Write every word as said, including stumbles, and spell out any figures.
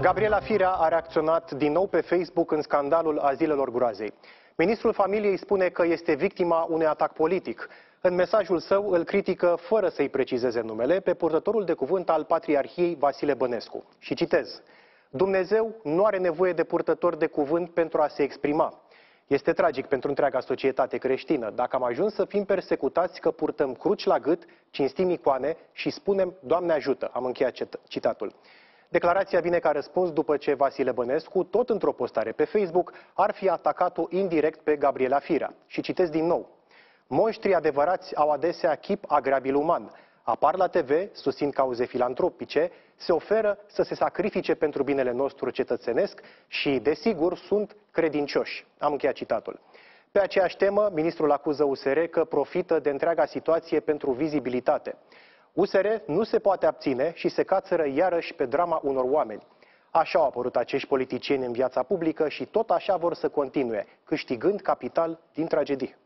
Gabriela Firea a reacționat din nou pe Facebook în scandalul azilelor groazei. Ministrul Familiei spune că este victima unui atac politic. În mesajul său îl critică, fără să-i precizeze numele, pe purtătorul de cuvânt al Patriarhiei Vasile Bănescu. Și citez: Dumnezeu nu are nevoie de purtători de cuvânt pentru a se exprima. Este tragic pentru întreaga societate creștină dacă am ajuns să fim persecutați că purtăm cruci la gât, cinstim icoane și spunem Doamne ajută. Am încheiat citatul. Declarația vine ca răspuns după ce Vasile Bănescu, tot într-o postare pe Facebook, ar fi atacat-o indirect pe Gabriela Firea. Și citesc din nou: Monștrii adevărați au adesea chip agrabil uman. Apar la te ve, susțin cauze filantropice, se oferă să se sacrifice pentru binele nostru cetățenesc și, desigur, sunt credincioși. Am încheiat citatul. Pe aceeași temă, ministrul acuză U S R că profită de întreaga situație pentru vizibilitate. U S R nu se poate abține și se cațără iarăși pe drama unor oameni. Așa au apărut acești politicieni în viața publică și tot așa vor să continue, câștigând capital din tragedii.